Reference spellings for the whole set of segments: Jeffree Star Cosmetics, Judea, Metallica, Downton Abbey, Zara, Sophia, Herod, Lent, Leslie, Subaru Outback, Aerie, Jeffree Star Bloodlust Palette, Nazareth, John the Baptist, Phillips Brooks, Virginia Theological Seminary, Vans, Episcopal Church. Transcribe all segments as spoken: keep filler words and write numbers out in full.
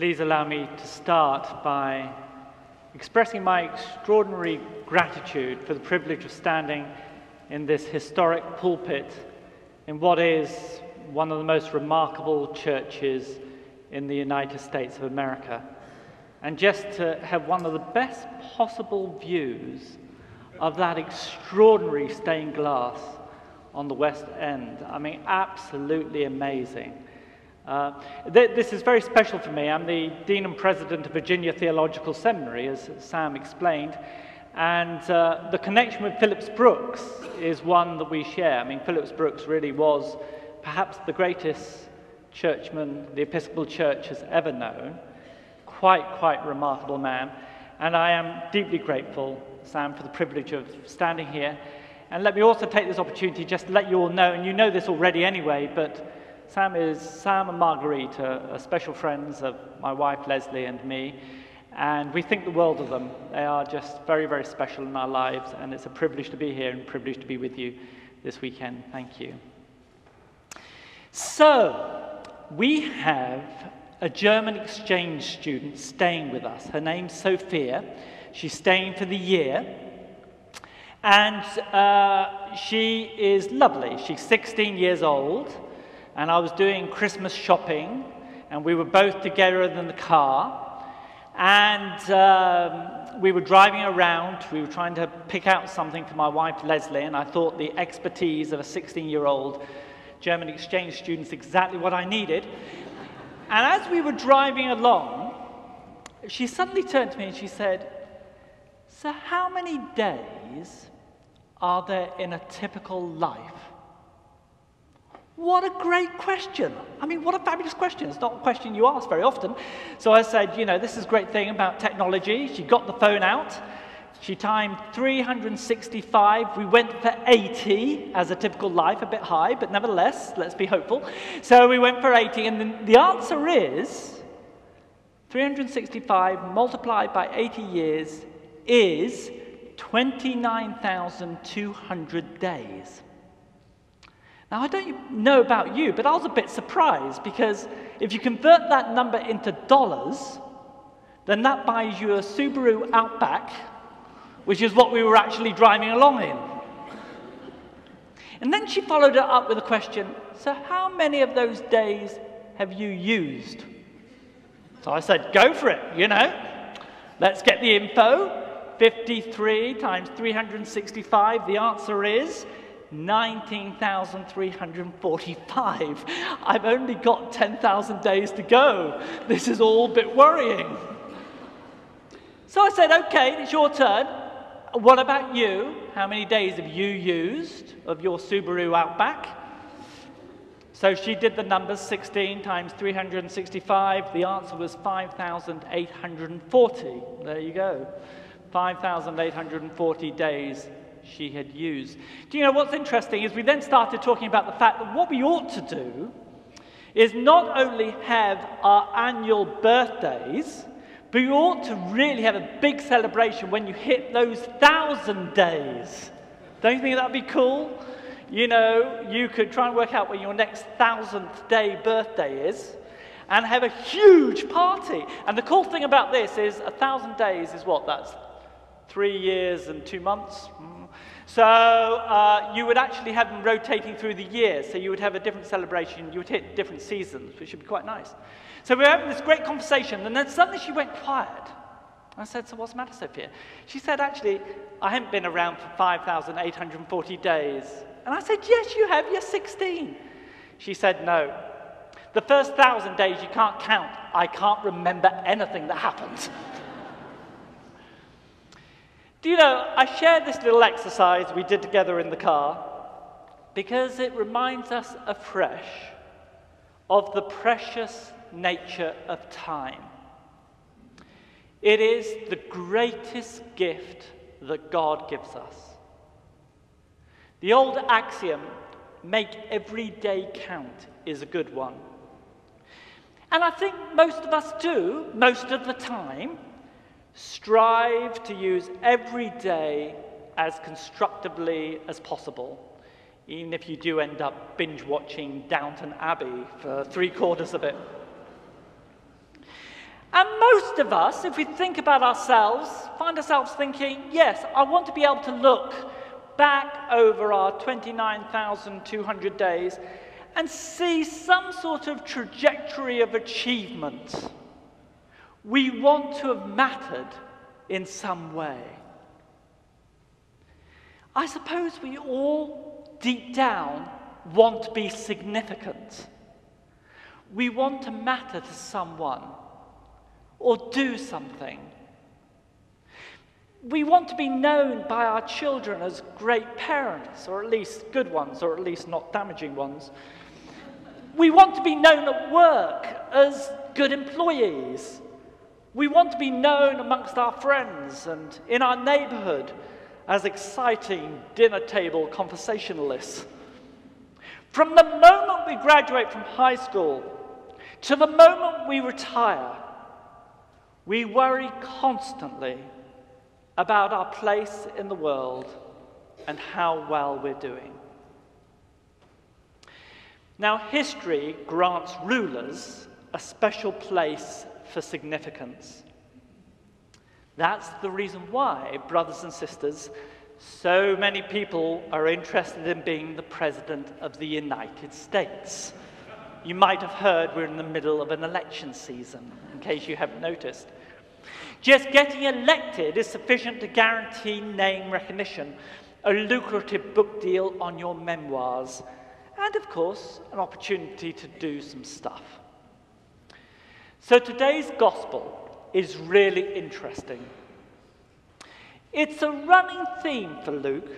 Please allow me to start by expressing my extraordinary gratitude for the privilege of standing in this historic pulpit in what is one of the most remarkable churches in the United States of America, and just to have one of the best possible views of that extraordinary stained glass on the West End. I mean, absolutely amazing. Uh, th this is very special for me. I'm the Dean and President of Virginia Theological Seminary, as Sam explained, and uh, the connection with Phillips Brooks is one that we share. I mean, Phillips Brooks really was perhaps the greatest churchman the Episcopal Church has ever known. Quite, quite remarkable man. And I am deeply grateful, Sam, for the privilege of standing here. And let me also take this opportunity just to let you all know, and you know this already anyway, but Sam is, Sam and Marguerite are, are special friends of my wife, Leslie, and me, and we think the world of them. They are just very, very special in our lives, and it's a privilege to be here and a privilege to be with you this weekend. Thank you. So, we have a German exchange student staying with us. Her name's Sophia. She's staying for the year. And uh, she is lovely. She's sixteen years old, and I was doing Christmas shopping, and we were both together in the car, and um, we were driving around. We were trying to pick out something for my wife, Leslie, and I thought the expertise of a sixteen-year-old German exchange student is exactly what I needed. And as we were driving along, she suddenly turned to me and she said, "So how many days are there in a typical life?" What a great question. I mean, what a fabulous question. It's not a question you ask very often. So I said, you know, this is a great thing about technology. She got the phone out. She timed three hundred sixty-five. We went for eighty as a typical life, a bit high, but nevertheless, let's be hopeful. So we went for eighty, and then the answer is three hundred sixty-five multiplied by eighty years is twenty-nine thousand two hundred days. Now, I don't know about you, but I was a bit surprised, because if you convert that number into dollars, then that buys you a Subaru Outback, which is what we were actually driving along in. And then she followed it up with a question, "So how many of those days have you used?" So I said, go for it, you know. Let's get the info. fifty-three times three hundred sixty-five, the answer is nineteen thousand three hundred forty-five. I've only got ten thousand days to go. This is all a bit worrying. So I said, okay, it's your turn. What about you? How many days have you used of your Subaru Outback? So she did the numbers, sixteen times three hundred sixty-five. The answer was five thousand eight hundred forty. There you go. five thousand eight hundred forty days she had used. Do you know what's interesting is we then started talking about the fact that what we ought to do is not only have our annual birthdays, but you ought to really have a big celebration when you hit those thousand days. Don't you think that'd be cool? You know, you could try and work out when your next thousandth day birthday is and have a huge party. And the cool thing about this is a thousand days is what? That's three years and two months. So uh, you would actually have them rotating through the year. So you would have a different celebration. You would hit different seasons, which would be quite nice. So we were having this great conversation, and then suddenly she went quiet. I said, "So what's the matter, Sophia?" She said, "Actually, I haven't been around for five thousand eight hundred forty days." And I said, "Yes, you have. You're sixteen. She said, "No. The first thousand days you can't count. I can't remember anything that happened." Do you know, I shared this little exercise we did together in the car because it reminds us afresh of the precious nature of time. It is the greatest gift that God gives us. The old axiom, make every day count, is a good one. And I think most of us do, most of the time, strive to use every day as constructively as possible, even if you do end up binge-watching Downton Abbey for three quarters of it. And most of us, if we think about ourselves, find ourselves thinking, yes, I want to be able to look back over our twenty-nine thousand two hundred days and see some sort of trajectory of achievement. We want to have mattered in some way. I suppose we all, deep down, want to be significant. We want to matter to someone or do something. We want to be known by our children as great parents, or at least good ones, or at least not damaging ones. We want to be known at work as good employees. We want to be known amongst our friends and in our neighborhood as exciting dinner table conversationalists. From the moment we graduate from high school to the moment we retire, we worry constantly about our place in the world and how well we're doing. Now, history grants rulers a special place for significance. That's the reason why, brothers and sisters, so many people are interested in being the President of the United States. You might have heard we're in the middle of an election season, in case you haven't noticed. Just getting elected is sufficient to guarantee name recognition, a lucrative book deal on your memoirs, and, of course, an opportunity to do some stuff. So today's gospel is really interesting. It's a running theme for Luke.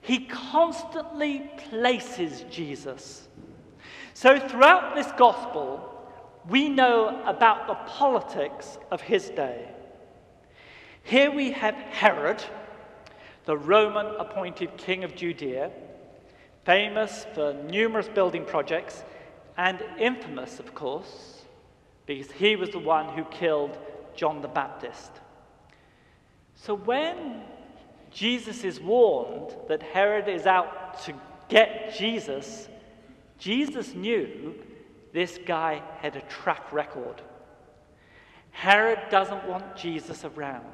He constantly places Jesus. So throughout this gospel, we know about the politics of his day. Here we have Herod, the Roman-appointed king of Judea, famous for numerous building projects and infamous, of course, because he was the one who killed John the Baptist. So when Jesus is warned that Herod is out to get Jesus, Jesus knew this guy had a track record. Herod doesn't want Jesus around.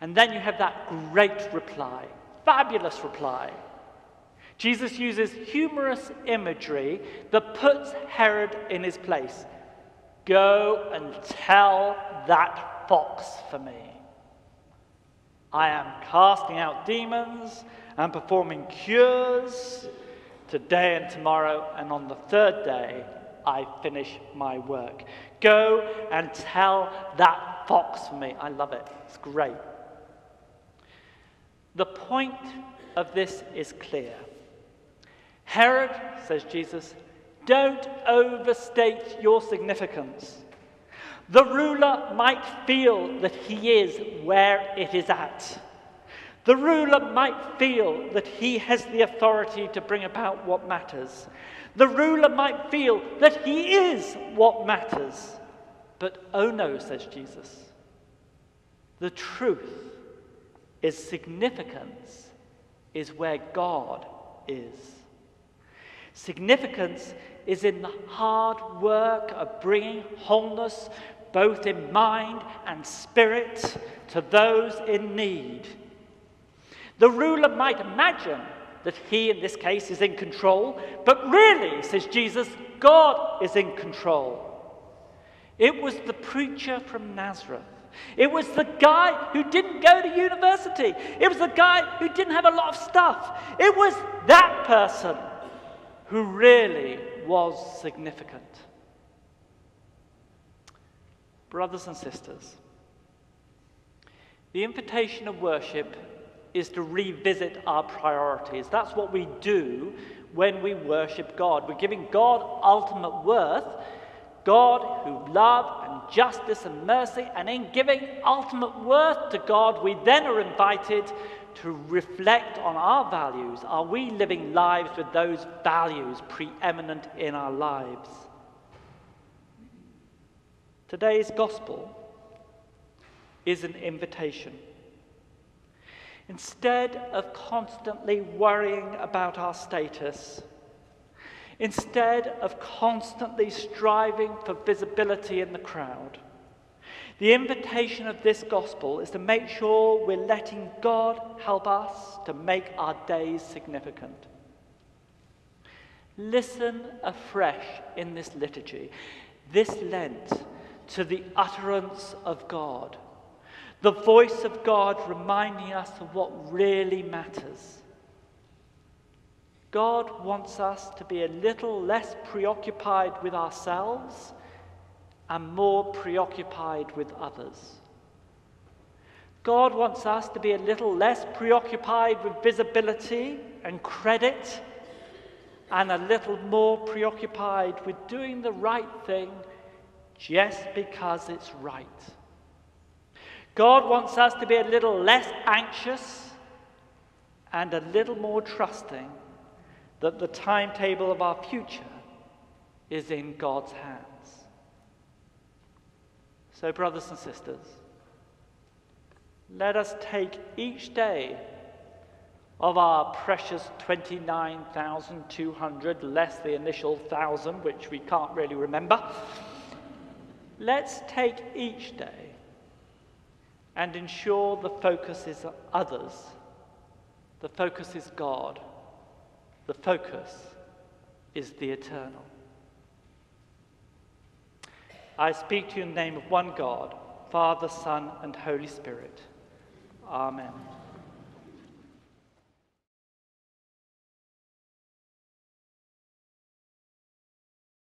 And then you have that great reply, fabulous reply. Jesus uses humorous imagery that puts Herod in his place. Go and tell that fox for me. I am casting out demons and performing cures today and tomorrow, and on the third day I finish my work. Go and tell that fox for me. I love it. It's great. The point of this is clear. Herod, says Jesus, don't overstate your significance. The ruler might feel that he is where it is at. The ruler might feel that he has the authority to bring about what matters. The ruler might feel that he is what matters. But oh no, says Jesus, the truth is significance is where God is. Significance is in the hard work of bringing wholeness, both in mind and spirit, to those in need. The ruler might imagine that he, in this case, is in control, but really, says Jesus, God is in control. It was the preacher from Nazareth. It was the guy who didn't go to university. It was the guy who didn't have a lot of stuff. It was that person who really was significant. Brothers and sisters, the invitation of worship is to revisit our priorities. That's what we do when we worship God. We're giving God ultimate worth, God who love and justice and mercy, and in giving ultimate worth to God, we then are invited to reflect on our values. Are we living lives with those values preeminent in our lives? Today's gospel is an invitation. Instead of constantly worrying about our status, instead of constantly striving for visibility in the crowd. The invitation of this gospel is to make sure we're letting God help us to make our days significant. Listen afresh in this liturgy, this Lent, to the utterance of God, the voice of God reminding us of what really matters. God wants us to be a little less preoccupied with ourselves and more preoccupied with others. God wants us to be a little less preoccupied with visibility and credit and a little more preoccupied with doing the right thing just because it's right. God wants us to be a little less anxious and a little more trusting that the timetable of our future is in God's hands. So, brothers and sisters, let us take each day of our precious twenty-nine thousand two hundred, less the initial thousand, which we can't really remember. Let's take each day and ensure the focus is others, the focus is God, the focus is the eternal. I speak to you in the name of one God, Father, Son, and Holy Spirit. Amen.